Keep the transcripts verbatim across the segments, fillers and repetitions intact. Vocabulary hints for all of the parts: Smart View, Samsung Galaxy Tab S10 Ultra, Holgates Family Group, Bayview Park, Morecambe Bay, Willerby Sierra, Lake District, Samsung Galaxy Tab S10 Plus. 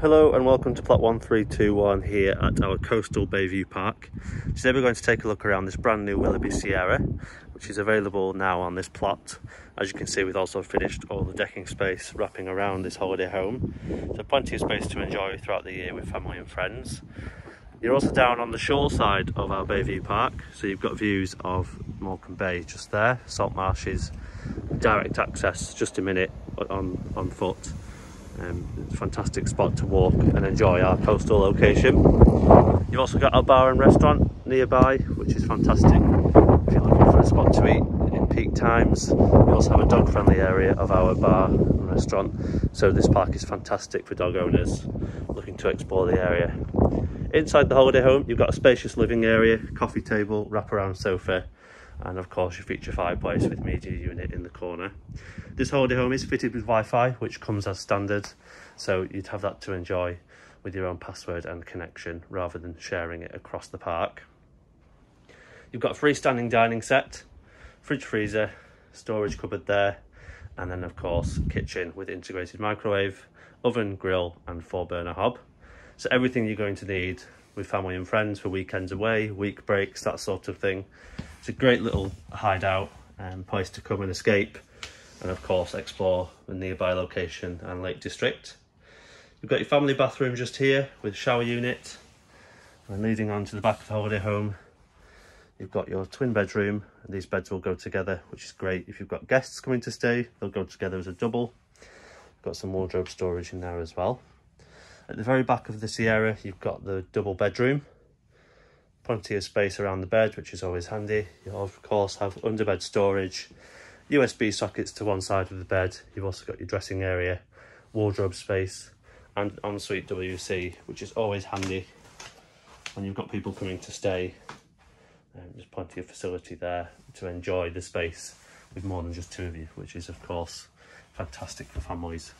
Hello and welcome to plot one three two one here at our coastal Bayview Park. Today we're going to take a look around this brand new Willerby Sierra, which is available now on this plot. As you can see, we've also finished all the decking space wrapping around this holiday home, so plenty of space to enjoy throughout the year with family and friends. You're also down on the shore side of our Bayview Park, so you've got views of Morecambe Bay just there, salt marshes, direct access, just a minute on, on foot. Um, it's a fantastic spot to walk and enjoy our coastal location. You've also got our bar and restaurant nearby, which is fantastic if you're looking for a spot to eat in peak times. We also have a dog friendly area of our bar and restaurant, so this park is fantastic for dog owners looking to explore the area. Inside the holiday home, you've got a spacious living area, coffee table, wraparound sofa, and of course your feature fireplace with media unit in the corner. This holiday home is fitted with Wi-Fi, which comes as standard, so you'd have that to enjoy with your own password and connection rather than sharing it across the park. You've got a freestanding dining set, fridge, freezer, storage cupboard there, and then of course kitchen with integrated microwave, oven, grill and four burner hob. So everything you're going to need with family and friends for weekends away, week breaks, that sort of thing. It's a great little hideout and place to come and escape and of course explore the nearby location and Lake District. You've got your family bathroom just here with shower unit, and leading on to the back of the holiday home you've got your twin bedroom, and these beds will go together, which is great if you've got guests coming to stay. They'll go together as a double. You've got some wardrobe storage in there as well. At the very back of the Sierra you've got the double bedroom. Plenty of space around the bed, which is always handy. You of course have underbed storage, U S B sockets to one side of the bed. You've also got your dressing area, wardrobe space, and ensuite W C, which is always handy when you've got people coming to stay. Um, there's plenty of facility there to enjoy the space with more than just two of you, which is of course fantastic for families.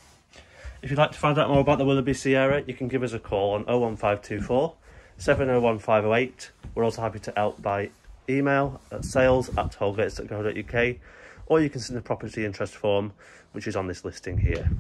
If you'd like to find out more about the Willerby Sierra, you can give us a call on oh one five two four, seven oh one five oh eight. We're also happy to help by email at sales at holgates dot co dot U K, or you can send the property interest form, which is on this listing here.